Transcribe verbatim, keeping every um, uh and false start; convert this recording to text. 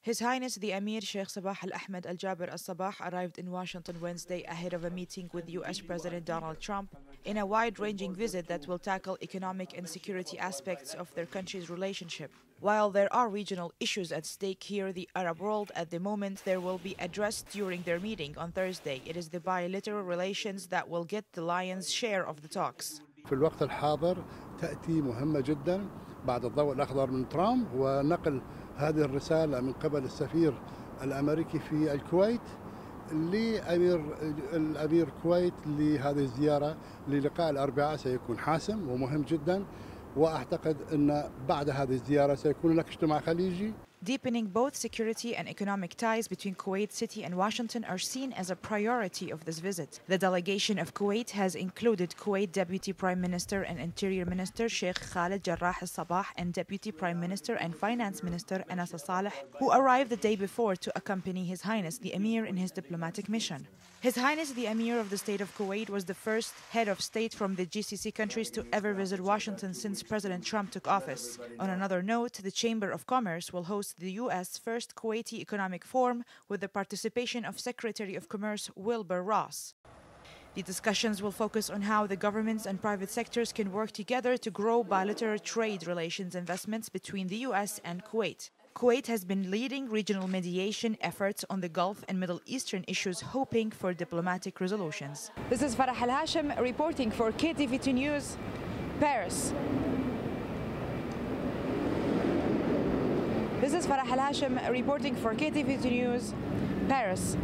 His Highness the Emir Sheikh Sabah al-Ahmed Al-Jabir al-Sabah arrived in Washington Wednesday ahead of a meeting with U S President Donald Trump in a wide-ranging visit that will tackle economic and security aspects of their country's relationship. While there are regional issues at stake here, the Arab world at the moment, there will be addressed during their meeting on Thursday. It is the bilateral relations that will get the lion's share of the talks. في الوقت الحاضر تأتي مهمة جدا بعد الضوء الأخضر من ترامب ونقل هذه الرسالة من قبل السفير الأمريكي في الكويت لأمير الأمير الكويت لهذه الزيارة للقاء الأربعاء سيكون حاسم ومهم جدا وأعتقد أن بعد هذه الزيارة سيكون هناك اجتماع خليجي. Deepening both security and economic ties between Kuwait City and Washington are seen as a priority of this visit. The delegation of Kuwait has included Kuwait Deputy Prime Minister and Interior Minister Sheikh Khaled Jarrah al-Sabah and Deputy Prime Minister and Finance Minister Anas Al Saleh, who arrived the day before to accompany His Highness the Emir in his diplomatic mission. His Highness the Emir of the State of Kuwait was the first head of state from the G C C countries to ever visit Washington since President Trump took office. On another note, the Chamber of Commerce will host the U S first Kuwaiti Economic Forum with the participation of Secretary of Commerce Wilbur Ross. The discussions will focus on how the governments and private sectors can work together to grow bilateral trade relations investments between the U S and Kuwait. Kuwait has been leading regional mediation efforts on the Gulf and Middle Eastern issues, hoping for diplomatic resolutions. This is Farah Al-Hashim reporting for K T V T News, Paris. This is Farah Al-Hashim reporting for K T V T News, Paris.